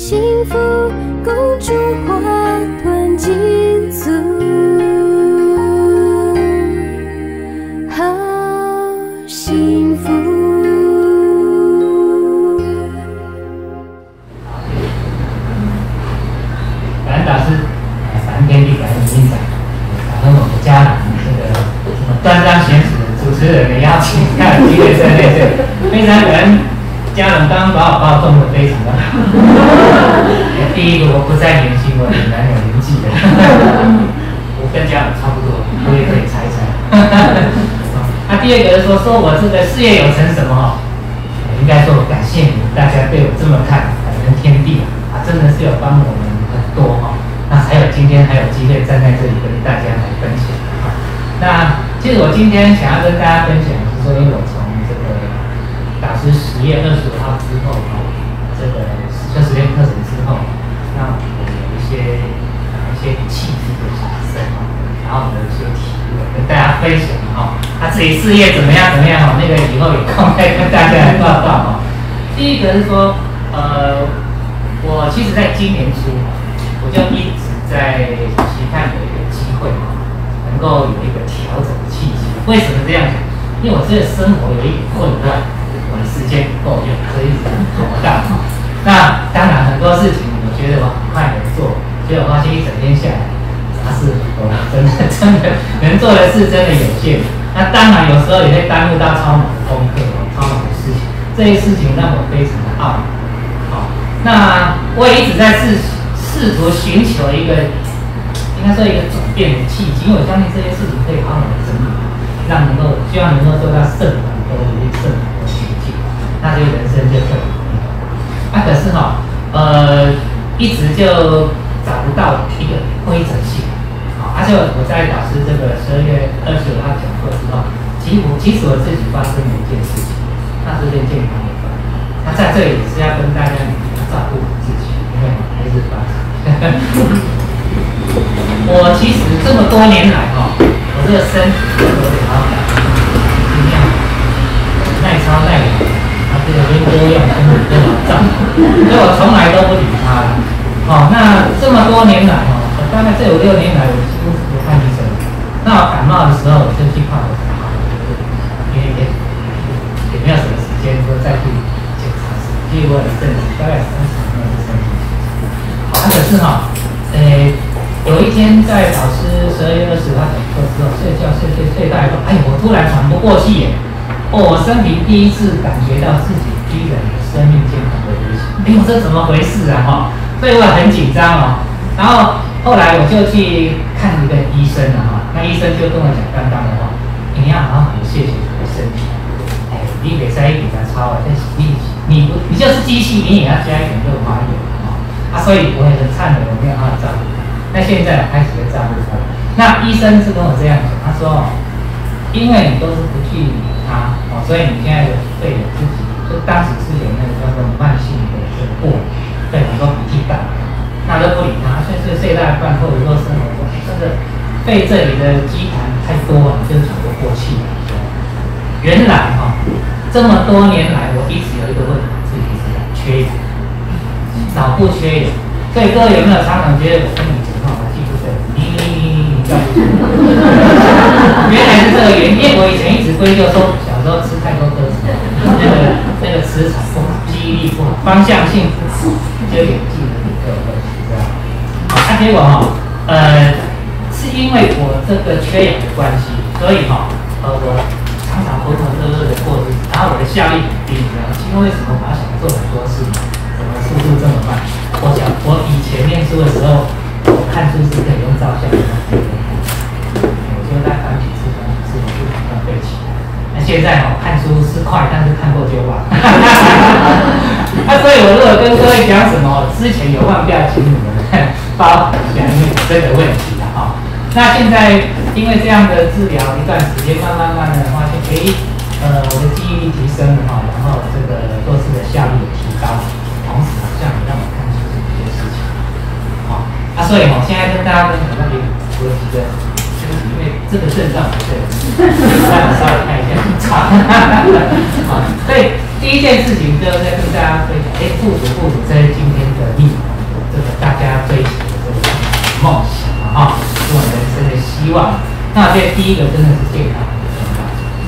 幸福公主花团锦簇，好幸福。感恩导师，感恩天地，感恩冥想，感恩我们家长端章贤史主持人的邀请，还有机会在内，非常感恩。 家人刚刚把我包装的非常的好。第一个，我不再年轻，我也蛮有年纪的。我跟家人差不多，我也可以猜一猜。那第二个是说我这个事业有成什么？应该说感谢你们大家对我这么看，感恩天地啊，真的是有帮我们很多哈、哦。那还有今天还有机会站在这里跟大家来分享。那其实我今天想要跟大家分享是说，因为我从这个。 导师10月25号之后啊，这个实验课程之后，那我有一些气质的提升啊，然后有一些体悟跟大家分享哈。他自己事业怎么样哈，那个以后有空再跟大家来报告哈。第一个是说，我其实在今年初，我就一直在期盼有一个机会能够有一个调整的契机。为什么这样讲？因为我这个生活有一点混乱。 我的时间不够用，所以一直做不到。那当然很多事情，我觉得我很快能做，所以我发现一整天下来，杂事很多，真的能做的事真的有限。那当然有时候也会耽误到超忙的功课、超忙的事情，这些事情让我非常的懊恼。好，那我也一直在试图寻求一个，应该说一个转变的契机，因为我相信这些事情可以好好的整理，让能够希望能够做到圣人和为圣人。 那这个人生就很美好。那可是哈、一直就找不到一个规则性。好，而且我在导师这个12月25号讲课之后，其实我自己发生了一件事情，那是跟健康有关。那在这里也是要跟大家照顾自己，因为孩子发展。我其实这么多年来哈、我这个身体都有点好，怎么样？耐操耐劳。 这个边多用，边老账，所以我从来都不理他了。哦，那这么多年来哦，我大概这5、6年来，我几乎不看医生。那我感冒的时候，我就去看我的好，因为也没有什么时间说再去检查，所以我的身体大概30年的身体。好，可是哈、有一天在老师12月25号讲课之后，睡到一半，哎，我突然喘不过气耶。 哦，我生平第一次感觉到自己居然有生命健康的危险，哎，我这怎么回事啊？哈，所以我很紧张哦。然后后来我就去看一个医生了哈，那医生就跟我讲刚刚的话，你要好好的谢谢你的身体，哎，你别再给他操啊，但是你就是机器，你也要加一点润滑油啊。所以我也很忏悔，我没有好好照顾。那现在开始在照顾他，那医生是跟我这样讲，他说，因为你都是不去。 啊，哦，所以你现在对有自己，就当时是有那个叫做慢性的这个过敏，对，很多鼻涕大，那都不理他，睡到一半或者说生活中，真的被这里的积痰太多了，就喘不过气了。原来哈、这么多年来我一直有一个问题，自己是缺氧，脑部缺氧。所以各位有没有常常觉得我跟你讲话，我记不住，你叫不出？原来是这个原因，因为我以前一直归咎说小时候吃太多颗糖，那个磁场不好，记忆力不好，方向性不好，就有记忆力这个问题，这样。那结果哈、是因为我这个缺氧的关系，所以哈、我常常浑浑噩噩的过日子，然后我的效率很低，你知道吗？因为什么？我想做很多事，怎么速度这么慢？我以前念书的时候，我看书是可以用照相的。 就在繁体字中是不能够背起。那现在哦，看书是快，但是看过就忘。那所以，我如果跟各位讲什么，之前有忘掉，请你们包含一下，因为有这个问题了哈、哦。那现在因为这样的治疗一段时间，慢慢的发现，哎，我的记忆力提升了哈、哦，然后这个做事的效率也提高，同时好像也让我看清楚一些事情。好、哦，那所以我、现在跟大家分享到底我几个。 因为这个症状不对，让我稍微看一下。好，对，第一件事情就是在跟大家分享，父母在今天的例子，这个大家追求这个梦想啊，我人生的希望。那这第一个真的是健康，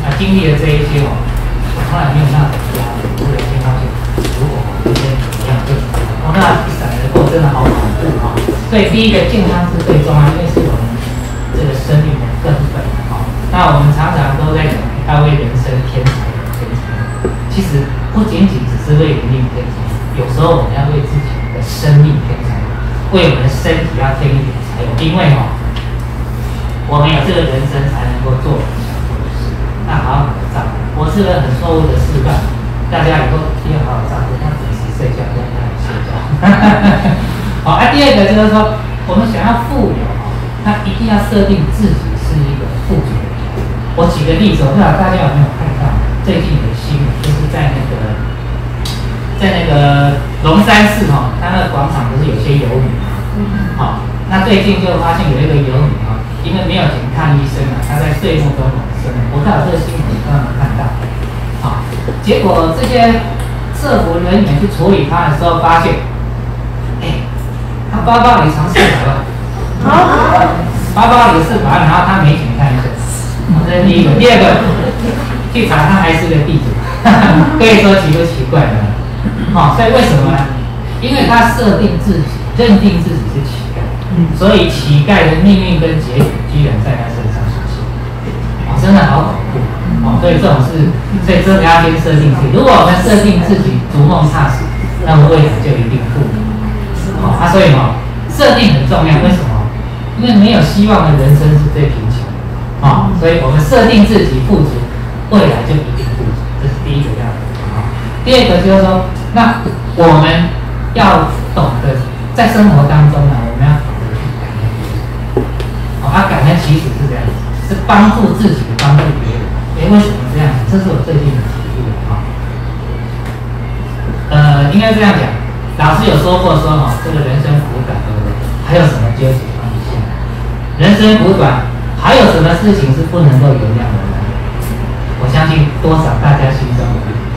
那经历了这一些哦，我从来没有那种压力，我有一天发现，如果我今天怎么样就哦，那一闪而过真的好恐怖啊！所以第一个健康是最重要，因为是我们这个生命的根本啊。那我们常常都在讲大卫人生天才。 其实不仅仅只是为灵命添柴，有时候我们要为自己的生命添柴，为我们的身体要添一点柴油，因为哦，我们有这个人生才能够做想做的事。那好好的照顾，我是个很错误的示范，大家以后一定要好好照顾，让自己睡觉，让他睡觉。好啊，第二个就是说，我们想要富有，那一定要设定自己是一个富足的人。我举个例子，我不知道大家有没有看到最近的新闻。 在那个龙山寺哈、哦，它那个广场不是有些游民嘛？好、哦，那最近就发现有一个游民啊、哦，因为没有钱看医生啊，他在睡梦中往生了。我看有这个新闻，你刚刚看到，好、哦，结果这些社福人员去处理他的时候，发现，哎，他包包里藏400万，包包里400万，然后他没钱看医生，哦、这是第一个。第二个，去查他还是个地主，可以说奇不奇怪呢？ 好、哦，所以为什么呢？因为他设定自己，认定自己是乞丐，所以乞丐的命运跟结局居然在他身上出现，哦，真的好恐怖哦！所以这种事，所以真的要先设定自己。如果我们设定自己逐梦踏实，那么未来就一定富足。好、哦，啊，所以哦，设定很重要。为什么？因为没有希望的人生是最贫穷的啊！所以我们设定自己富足，未来就一定富足。这是第一个要点啊。第二个就是说。 那我们要懂得在生活当中呢，我们要懂得去感恩。哦，啊，感恩其实是这样，是帮助自己，帮助别人。哎，为什么这样？这是我最近的体悟啊。应该这样讲，老师有说过说哦，这个人生苦短，对不对？还有什么纠结放不下？人生苦短，还有什么事情是不能够原谅的呢？我相信多少大家心中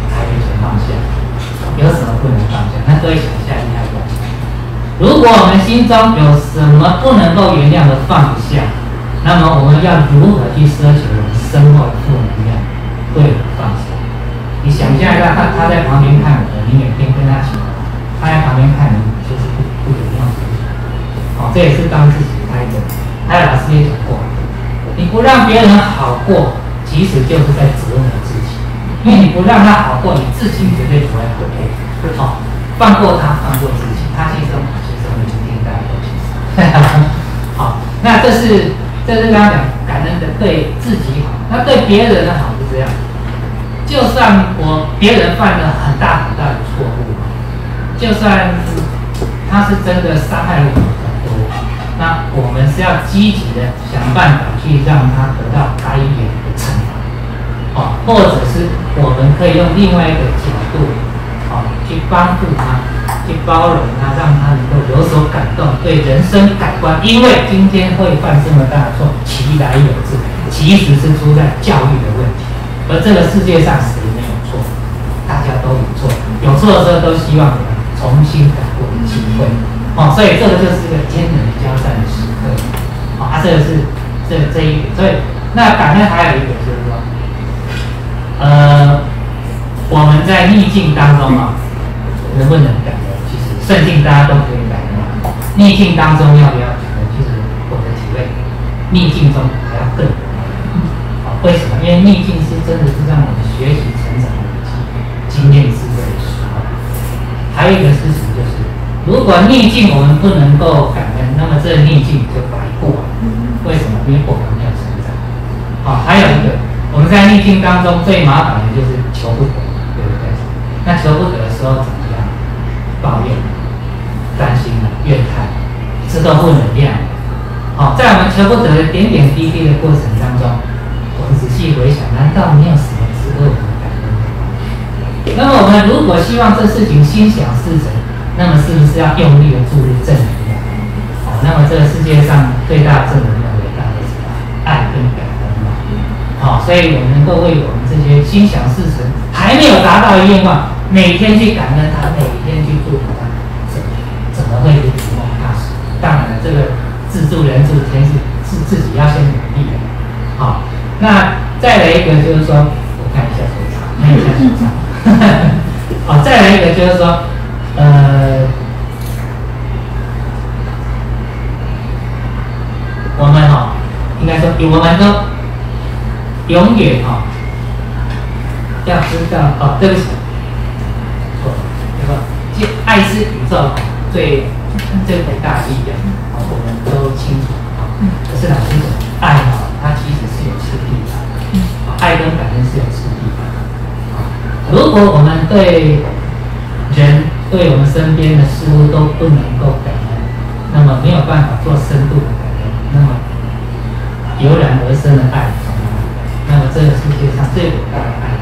还没全放下。 有什么不能放下？那各位想一下，厉害不？如果我们心中有什么不能够原谅的放不下，那么我们要如何去奢求我们身后的负能量对我们放下？你想象一下，他在旁边看我们，你每天跟他讲，他在旁边看你，就是不原谅自己。哦，这也是帮自己开的。还有老师也讲过，你不让别人好过，其实就是在折磨自己。 因为你不让他好过，你自己绝对不会好过。好、哦，放过他，放过自己，他牺牲我，牺牲你，今天大家都牺牲。好，那这是刚刚讲感恩的对自己好，那对别人的好是这样。就算别人犯了很大很大的错误，就算他是真的伤害了我们很多，那我们是要积极的想办法去让他得到该有的惩罚。 哦，或者是我们可以用另外一个角度，哦，去帮助他，去包容他，让他能够有所感动，对人生改观。因为今天会犯这么大的错，其来有自，其实是出在教育的问题。而这个世界上谁没有错？大家都有错，有错的时候都希望我们重新改过的机会。哦，所以这个就是一个天人交战的时刻。哦，啊，这个是这一点。所以那感恩还有一点就是说。 我们在逆境当中啊，能不能感恩？其实顺境大家都可以感恩啊。逆境当中要不要感恩？其实我的体会，逆境中还要更感恩。啊，为什么？因为逆境是真的是让我们学习成长的经验之类的时候。还有一个事情就是，如果逆境我们不能够感恩，那么这逆境就白过了。为什么？因为我们没有成长。好、啊，还有一个。 我们在逆境当中最麻烦的就是求不得，对不对？那求不得的时候怎么样？抱怨、担心、怨叹，这都不能量。好、哦，在我们求不得的点点滴滴的过程当中，我们仔细回想，难道你有什么值得我们感恩的吗？那么我们如果希望这事情心想事成，那么是不是要用力的注入正能量？好、哦，那么这个世界上最大正能量，伟大的是爱跟感恩嘛。 好、哦，所以我们能够为我们这些心想事成、还没有达到的愿望，每天去感恩他，每天去祝福他，怎么会是无梦大事？当然了，这个自助人助天是自己要先努力的。好，那再来一个就是说，我看一下手册，看一下手册。好，再来一个就是说，我们哈，应该说，我们都永远哈。 要知道哦，对不起，错了，对吧？爱是宇宙最伟大的力量，哦，我们都清楚啊。可是老师讲爱哦，它其实是有次第的，爱跟感恩是有次第的。如果我们对人、对我们身边的事物都不能够感恩，那么没有办法做深度的感恩，那么油然而生的爱，那么这个世界上最伟大的爱。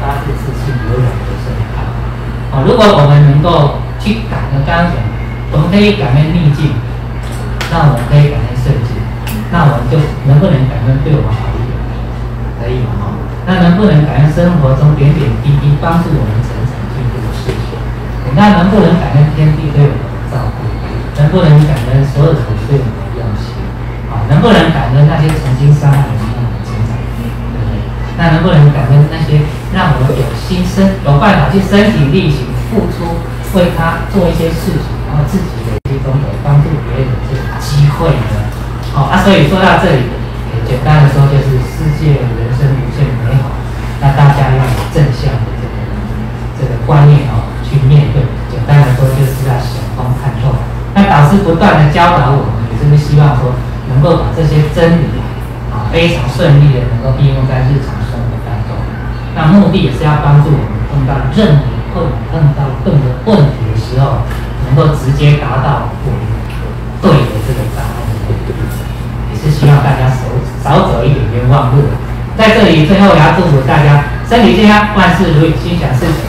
它这次是有两个生态哦。如果我们能够去感恩，刚刚讲，我们可以感恩逆境，那我们可以感恩顺境，那我们就能不能感恩对我们好一点？可以吗？那能不能感恩生活中点点滴滴帮助我们成长进步的事情？那能不能感恩天地对我们的照顾？能不能感恩所有人对我们的用心？啊，能不能感恩那些曾经伤害我们？ 那能不能感恩那些让我有心生有办法去身体力行付出，为他做一些事情，然后自己累积功德，帮助别人这个机会呢？好、哦、啊，所以说到这里，简单的说就是世界人生无限美好，那大家要有正向的这个观念哦去面对。简单的说就是要想通看透。那导师不断的教导我们，也就是希望说能够把这些真理啊、非常顺利的能够应用在日常。 那目的也是要帮助我们碰到任何困难、碰到任何问题的时候，能够直接达到我们对的这个答案。也是希望大家少走一点冤枉路。在这里，最后也要祝福大家身体健康，万事如意，心想事成。